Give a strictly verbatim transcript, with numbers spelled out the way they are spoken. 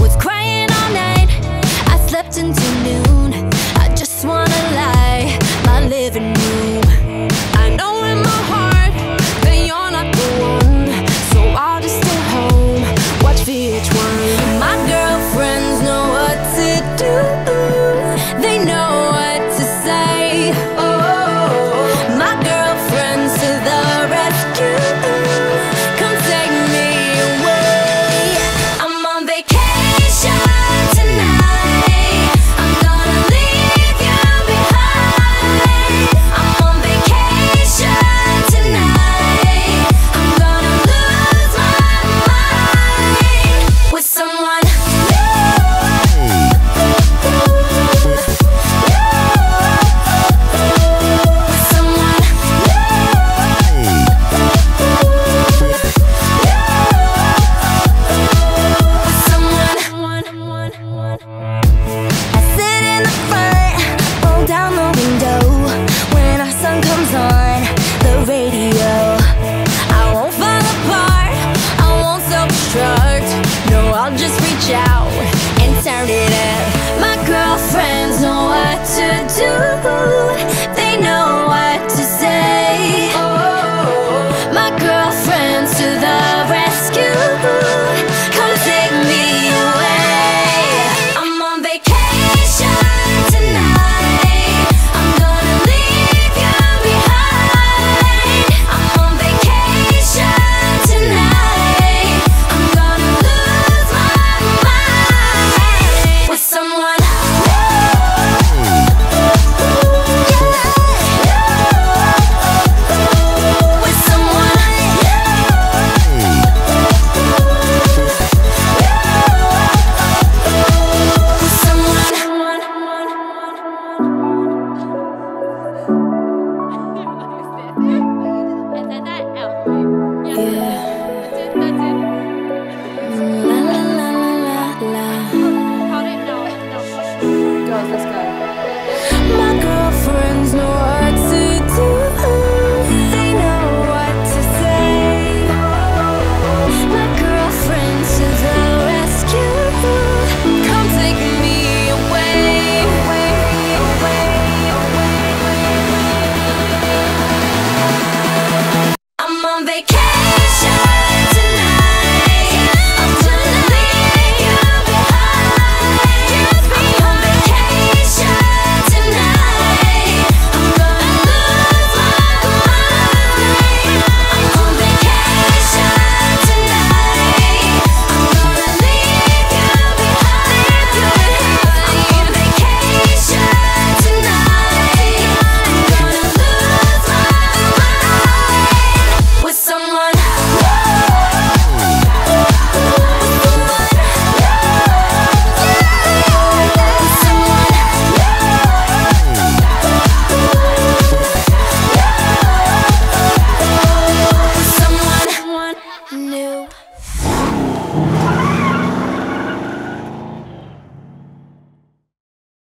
Was crying all night, I slept until noon. I just wanna lie, my living room. I know in my heart that you're not the one, so I'll just stay home, watch V H one. My girlfriends know what to do, they know what to say. Oh, mm